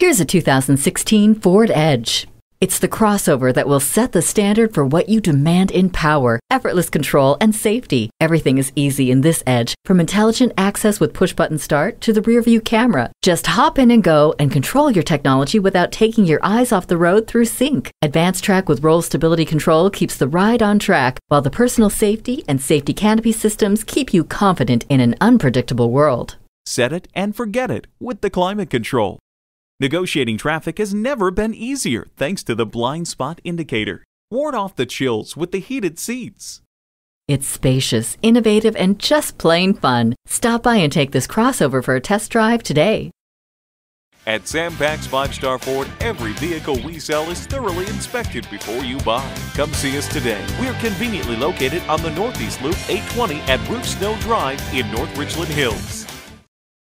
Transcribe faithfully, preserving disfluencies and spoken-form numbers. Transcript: Here's a two thousand sixteen Ford Edge. It's the crossover that will set the standard for what you demand in power, effortless control, and safety. Everything is easy in this Edge, from intelligent access with push-button start to the rear-view camera. Just hop in and go and control your technology without taking your eyes off the road through sync. Advanced track with roll stability control keeps the ride on track, while the personal safety and safety canopy systems keep you confident in an unpredictable world. Set it and forget it with the climate control. Negotiating traffic has never been easier thanks to the blind spot indicator. Ward off the chills with the heated seats. It's spacious, innovative, and just plain fun. Stop by and take this crossover for a test drive today. At Sam Pack's five star Ford, every vehicle we sell is thoroughly inspected before you buy. Come see us today. We're conveniently located on the Northeast Loop eight twenty at Rufe Snow Drive in North Richland Hills.